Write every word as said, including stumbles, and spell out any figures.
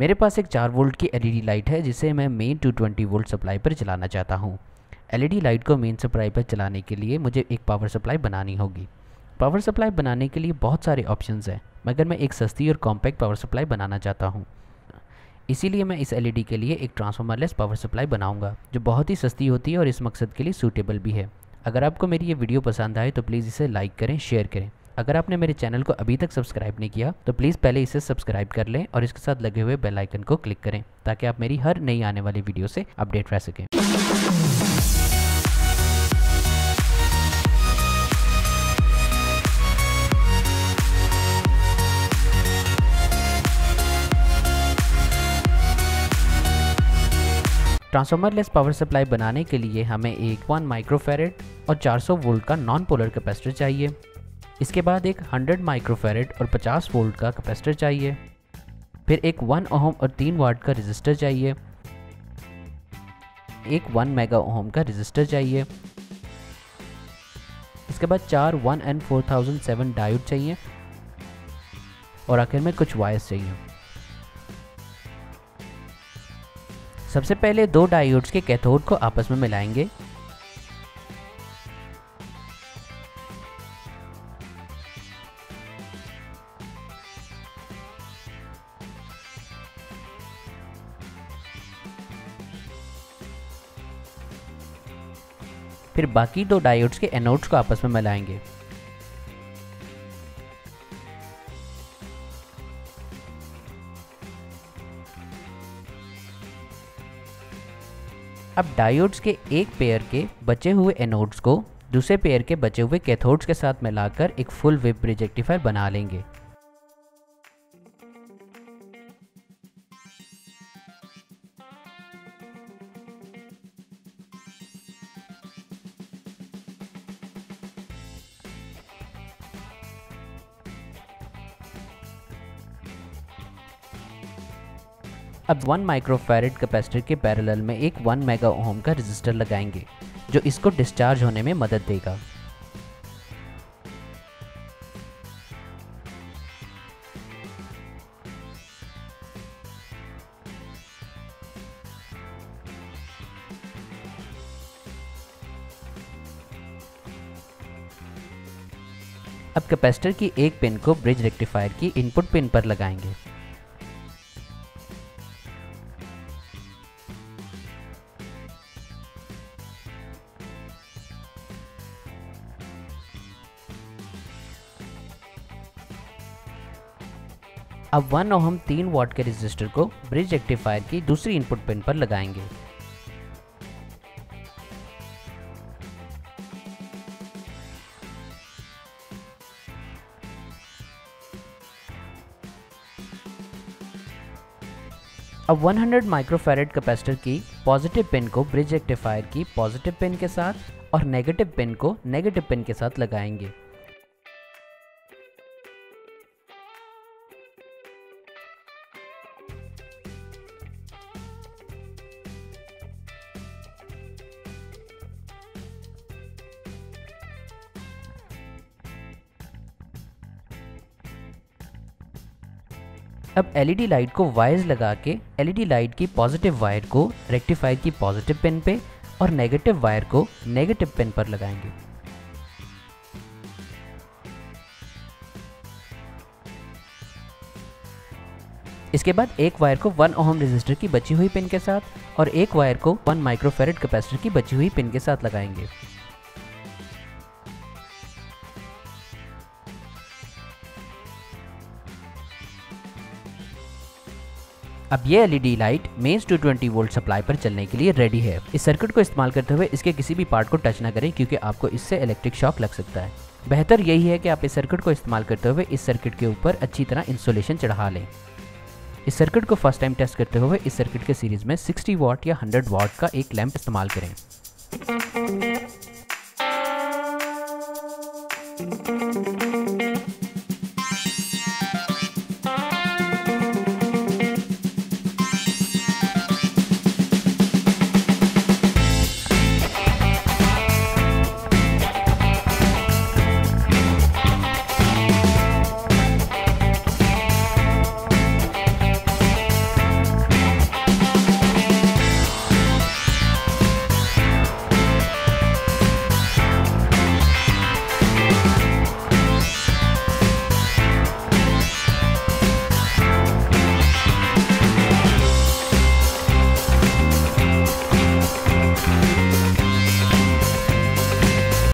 मेरे पास एक चार वोल्ट की एलईडी लाइट है जिसे मैं मेन दो सौ बीस वोल्ट सप्लाई पर चलाना चाहता हूँ। एलईडी लाइट को मेन सप्लाई पर चलाने के लिए मुझे एक पावर सप्लाई बनानी होगी। पावर सप्लाई बनाने के लिए बहुत सारे ऑप्शंस हैं, मगर मैं एक सस्ती और कॉम्पैक्ट पावर सप्लाई बनाना चाहता हूँ। इसीलिए मैं इस एलईडी के लिए एक ट्रांसफार्मरलेस पावर सप्लाई बनाऊँगा जो बहुत ही सस्ती होती है और इस मकसद के लिए सूटेबल भी है। अगर आपको मेरी ये वीडियो पसंद आए तो प्लीज़ इसे लाइक करें, शेयर करें। अगर आपने मेरे चैनल को अभी तक सब्सक्राइब नहीं किया तो प्लीज़ पहले इसे सब्सक्राइब कर लें और इसके साथ लगे हुए बेल आइकन को क्लिक करें ताकि आप मेरी हर नई आने वाली वीडियो से अपडेट रह सकें। ट्रांसफार्मरलेस पावर सप्लाई बनाने के लिए हमें एक वन माइक्रोफेरेड और चार सौ वोल्ट का नॉन पोलर कैपेसिटर चाहिए। इसके बाद एक सौ माइक्रोफेरेड और पचास वोल्ट का कैपेसिटर चाहिए। फिर एक वन ओहम और तीन वाट का रेजिस्टर चाहिए। एक वन मेगा ओहम का रेजिस्टर चाहिए। इसके बाद चार one N four thousand seven diode चाहिए और आखिर में कुछ वायर्स चाहिए। सबसे पहले दो डायोड्स के कैथोड को आपस में मिलाएंगे। फिर बाकी दो डायोड्स के एनोड्स को आपस में मिलाएंगे। अब डायोड्स के एक पेयर के बचे हुए एनोड्स को दूसरे पेयर के बचे हुए कैथोड्स के साथ मिलाकर एक फुल वेव ब्रिज रेक्टिफायर बना लेंगे। अब वन माइक्रोफैरेड कैपेसिटर के पैरेलल में एक वन मेगा ओम का रेजिस्टर लगाएंगे जो इसको डिस्चार्ज होने में मदद देगा। अब कैपेसिटर की एक पिन को ब्रिज रेक्टिफायर की इनपुट पिन पर लगाएंगे। अब वन ओहम तीन वाट के रेजिस्टर को ब्रिज रेक्टिफायर की दूसरी इनपुट पिन पर लगाएंगे। अब सौ माइक्रोफैरेड कैपेसिटर की पॉजिटिव पिन को ब्रिज रेक्टिफायर की पॉजिटिव पिन के साथ और नेगेटिव पिन को नेगेटिव पिन के साथ लगाएंगे। अब एलईडी लाइट को वायर्स लगा के एलईडी लाइट की पॉजिटिव वायर को रेक्टिफायर की पॉजिटिव पिन पे और नेगेटिव वायर को नेगेटिव पिन पर लगाएंगे। इसके बाद एक वायर को वन ओहम रेजिस्टर की बची हुई पिन के साथ और एक वायर को वन माइक्रोफैरेड कैपेसिटर की बची हुई पिन के साथ लगाएंगे। अब ये एलईडी लाइट मेंस दो सौ बीस वोल्ट सप्लाई पर चलने के लिए रेडी है। इस सर्किट को इस्तेमाल करते हुए इसके किसी भी पार्ट को टच ना करें क्योंकि आपको इससे इलेक्ट्रिक शॉक लग सकता है। बेहतर यही है कि आप इस सर्किट को इस्तेमाल करते हुए इस सर्किट के ऊपर अच्छी तरह इंसुलेशन चढ़ा लें। इस सर्किट को फर्स्ट टाइम टेस्ट करते हुए इस सर्किट के सीरीज में साठ वाट या सौ वाट का एक लैंप इस्तेमाल करें।